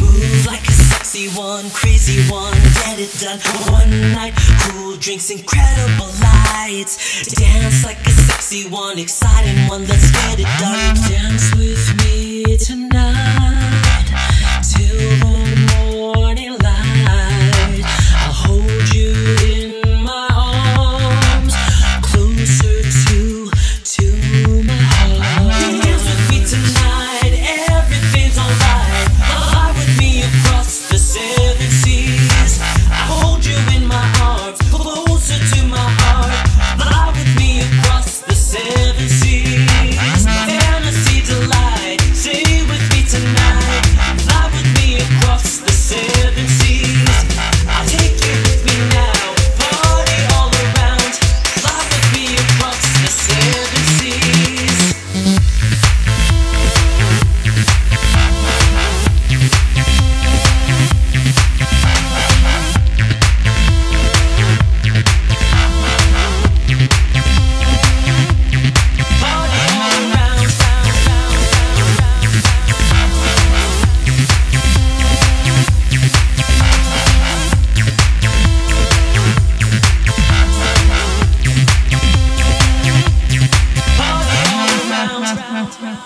Move like a sexy one, crazy one, get it done. One night, cool drinks, incredible lights. Dance like a sexy one, exciting one, let's get it done. Dance with me tonight, till the morning light. I'll hold you in my arms, closer to my heart. Dance with me tonight, everything's alright. Fly with me across the 7 seas. I'll hold you in my arms, closer to my heart. Fly with me across the 7 seas. Fantasy delight, stay with me tonight. Fly with me across the 7 seas. I'll take you with me now, party all around. Fly with me across the 7 seas. One place always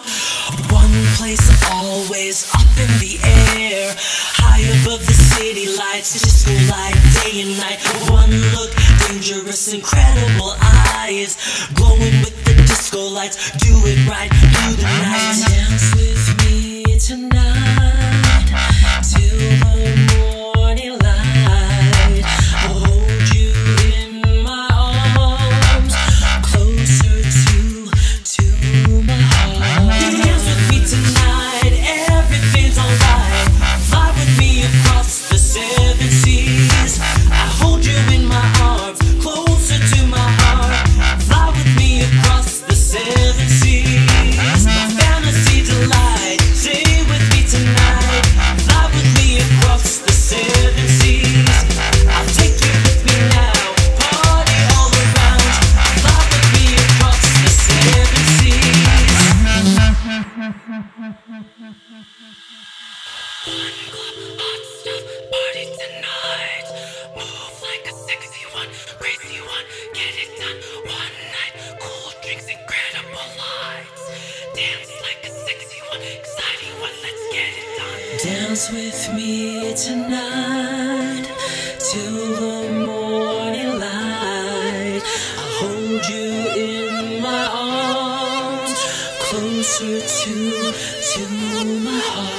up in the air, high above the city lights, disco light, day and night. One look, dangerous, incredible eyes, glowing with the disco lights, do it right through the night. Dance with me tonight, till the morning light. I'll hold you in my arms, closer to my heart. Dance with me tonight, everything's alright. Fly with me across the 7 seas. I'll hold you in my arms, closer to my heart. Fly with me across the 7 seas. My fantasy delight, stay with me tonight. Fly with me across the 7 seas. I'll take you with me now, party all around. Fly with me across the 7 seas. Morning club, hot stuff, party tonight. Move like a sexy one, crazy one, get it done. One night, cool drinks, incredible lights. Dance like a sexy one, exciting one, let's get it done. Dance with me tonight, till the morning light. I'll hold you in my arms, closer to my heart.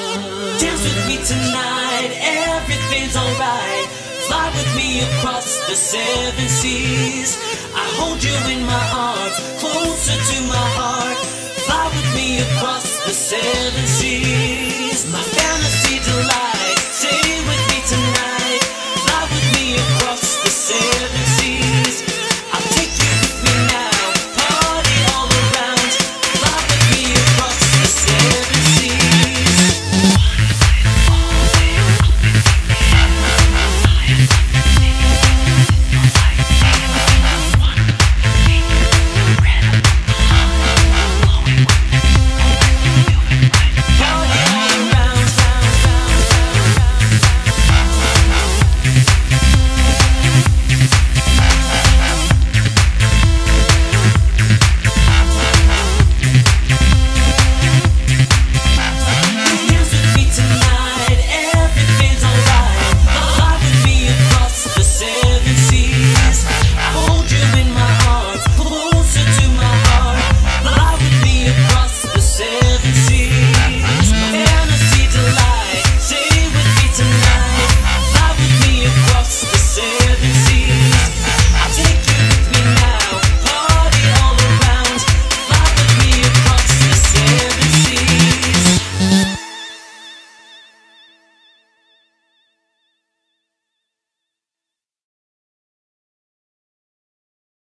Dance with me tonight, everything's alright. Fly with me across the 7 seas. I hold you in my arms, closer to my heart. Fly with me across the 7 seas. My